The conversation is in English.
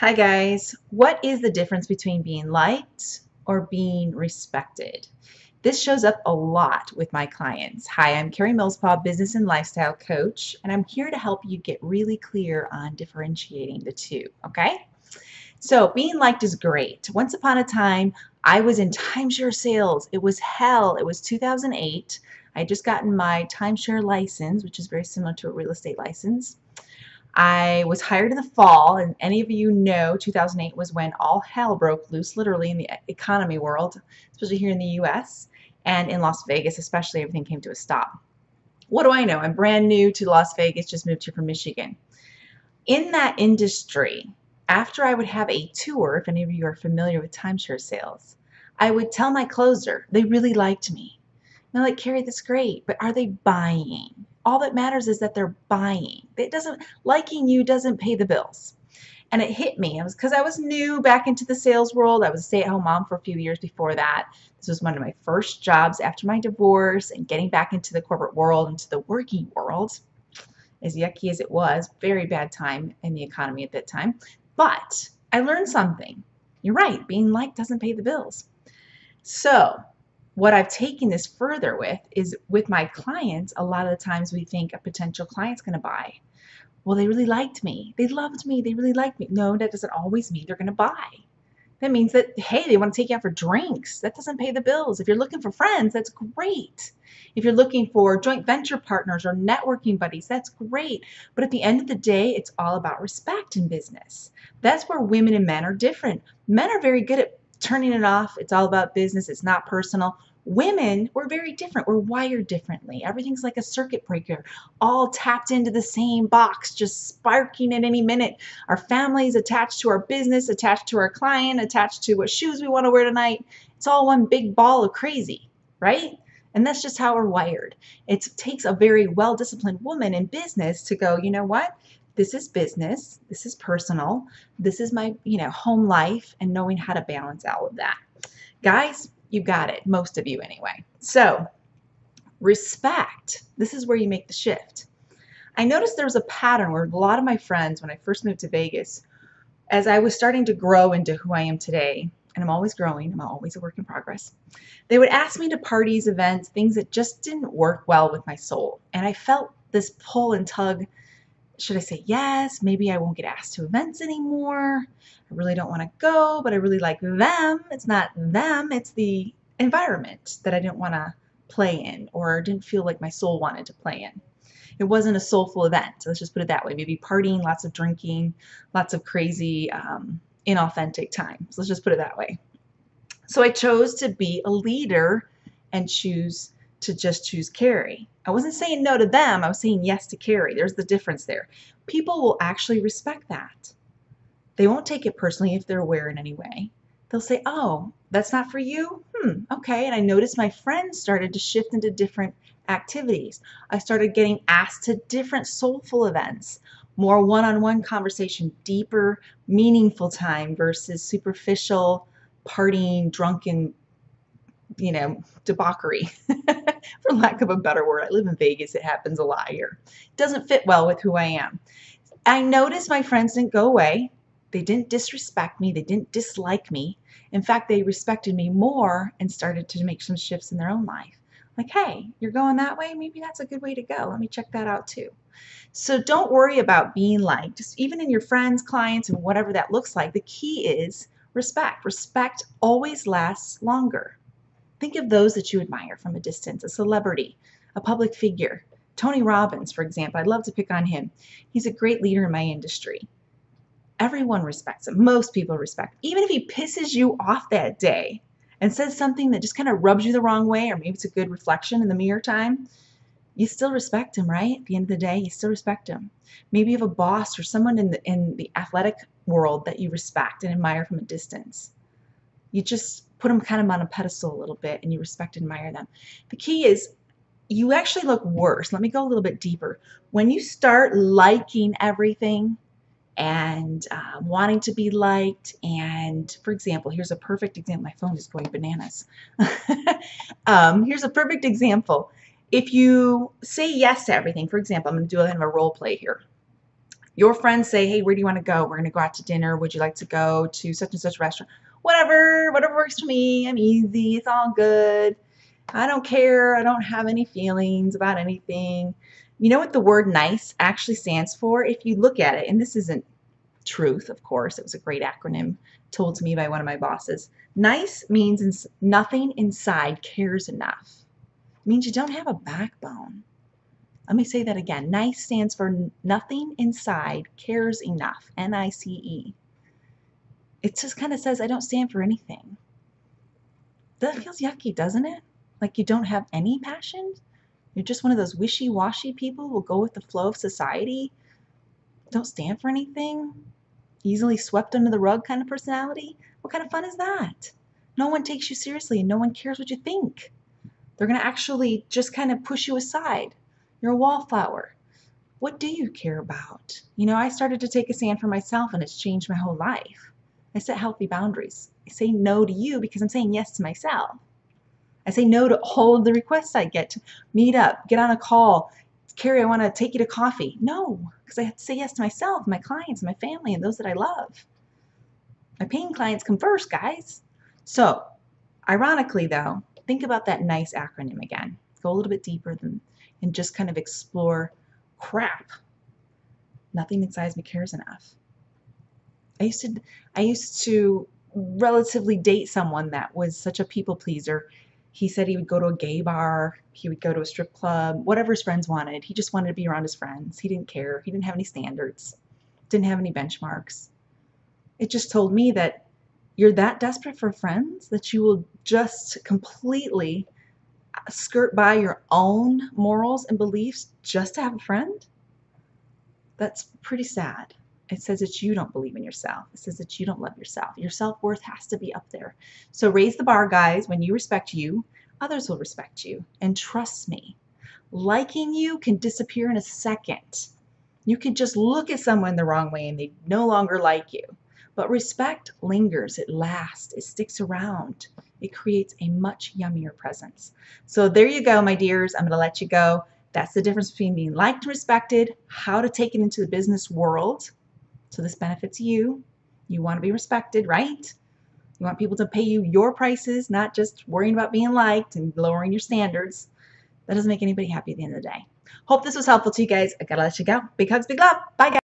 Hi guys, what is the difference between being liked or being respected? This shows up a lot with my clients. Hi, I'm Karie Millspaugh, business and lifestyle coach, and I'm here to help you get really clear on differentiating the two, okay? So being liked is great. Once upon a time, I was in timeshare sales. It was hell. It was 2008. I had just gotten my timeshare license, which is very similar to a real estate license. I was hired in the fall, and any of you know 2008 was when all hell broke loose, literally, in the economy world, especially here in the US and in Las Vegas especially. Everything came to a stop. What do I know? I'm brand new to Las Vegas, just moved here from Michigan. In that industry, after I would have a tour, if any of you are familiar with timeshare sales, I would tell my closer, they really liked me. And they're like, Karie, that's great, but are they buying? All that matters is that they're buying. It doesn't, liking you doesn't pay the bills. And it hit me. It was because I was new back into the sales world. I was a stay-at-home mom for a few years before that. This was one of my first jobs after my divorce and getting back into the corporate world, into the working world, as yucky as it was. Very bad time in the economy at that time. But I learned something. You're right. Being liked doesn't pay the bills. So what I've taken this further with is with my clients, a lot of the times we think a potential client's going to buy. Well, they really liked me. They loved me. They really liked me. No, that doesn't always mean they're going to buy. That means that, hey, they want to take you out for drinks. That doesn't pay the bills. If you're looking for friends, that's great. If you're looking for joint venture partners or networking buddies, that's great. But at the end of the day, it's all about respect in business. That's where women and men are different. Men are very good at turning it off. It's all about business. It's not personal. Women, we're very different. We're wired differently. Everything's like a circuit breaker, all tapped into the same box, just sparking at any minute. Our family's attached to our business, attached to our client, attached to what shoes we want to wear tonight. It's all one big ball of crazy, right? And that's just how we're wired. It takes a very well-disciplined woman in business to go, you know what? This is business. This is personal. This is my, home life, and knowing how to balance all of that. Guys, you got it, most of you anyway. So respect, this is where you make the shift. I noticed there was a pattern where a lot of my friends, when I first moved to Vegas, as I was starting to grow into who I am today, and I'm always growing, I'm always a work in progress, they would ask me to parties, events, things that just didn't work well with my soul. And I felt this pull and tug. Should I say yes? Maybe I won't get asked to events anymore. I really don't want to go, but I really like them. It's not them, it's the environment that I didn't want to play in, or didn't feel like my soul wanted to play in. It wasn't a soulful event. So let's just put it that way. Maybe partying, lots of drinking, lots of crazy, inauthentic times. Let's just put it that way. So I chose to be a leader and choose Karie. I wasn't saying no to them. I was saying yes to Karie. There's the difference there. People will actually respect that. They won't take it personally if they're aware in any way. They'll say, oh, that's not for you? Okay. And I noticed my friends started to shift into different activities. I started getting asked to different soulful events, more one-on-one conversation, deeper, meaningful time versus superficial, partying, drunken, debauchery, for lack of a better word. I live in Vegas. It happens a lot here. It doesn't fit well with who I am. I noticed my friends didn't go away. They didn't disrespect me. They didn't dislike me. In fact, they respected me more and started to make some shifts in their own life. Like, hey, you're going that way? Maybe that's a good way to go. Let me check that out too. So don't worry about being liked. Just even in your friends, clients, and whatever that looks like, the key is respect. Respect always lasts longer. Think of those that you admire from a distance, a celebrity, a public figure. Tony Robbins, for example, I'd love to pick on him. He's a great leader in my industry. Everyone respects him. Most people respect him. Even if he pisses you off that day and says something that just kind of rubs you the wrong way, or maybe it's a good reflection in the mirror time, you still respect him, right? At the end of the day, you still respect him. Maybe you have a boss or someone in the athletic world that you respect and admire from a distance. You just put them kind of on a pedestal a little bit, and you respect and admire them. The key is you actually look worse. Let me go a little bit deeper. When you start liking everything and wanting to be liked, and for example, here's a perfect example. My phone is going bananas. Here's a perfect example. If you say yes to everything, for example, I'm going to do a role play here. Your friends say, hey, where do you want to go? We're going to go out to dinner. Would you like to go to such and such restaurant? Whatever works for me. I'm easy. It's all good. I don't care. I don't have any feelings about anything. You know what the word nice actually stands for? If you look at it, and this isn't truth, of course, it was a great acronym told to me by one of my bosses. Nice means nothing inside cares enough. It means you don't have a backbone. Let me say that again. Nice stands for nothing inside cares enough. N-I-C-E. It just kind of says I don't stand for anything. That feels yucky, doesn't it? Like you don't have any passion? You're just one of those wishy-washy people who will go with the flow of society, don't stand for anything, easily swept under the rug kind of personality. What kind of fun is that? No one takes you seriously and no one cares what you think. They're going to actually just kind of push you aside. You're a wallflower. What do you care about? You know, I started to take a stand for myself and it's changed my whole life. I set healthy boundaries. I say no to you because I'm saying yes to myself. I say no to all of the requests I get to meet up, get on a call. Karie, I want to take you to coffee. No, because I have to say yes to myself, my clients, my family, and those that I love. My paying clients come first, guys. So, ironically, though, think about that nice acronym again. Go a little bit deeper and just kind of explore crap. Nothing inside me cares enough. I used to relatively date someone that was such a people pleaser. He said he would go to a gay bar, he would go to a strip club, whatever his friends wanted. He just wanted to be around his friends. He didn't care. He didn't have any standards, didn't have any benchmarks. It just told me that you're that desperate for friends that you will just completely skirt by your own morals and beliefs just to have a friend? That's pretty sad. It says that you don't believe in yourself. It says that you don't love yourself. Your self-worth has to be up there. So raise the bar, guys. When you respect you, others will respect you. And trust me, liking you can disappear in a second. You can just look at someone the wrong way and they no longer like you. But respect lingers. It lasts. It sticks around. It creates a much yummier presence. So there you go, my dears. I'm going to let you go. That's the difference between being liked and respected, how to take it into the business world. So this benefits you. You want to be respected, right? You want people to pay you your prices, not just worrying about being liked and lowering your standards. That doesn't make anybody happy at the end of the day. Hope this was helpful to you guys. I gotta let you go. Big hugs, big love. Bye, guys.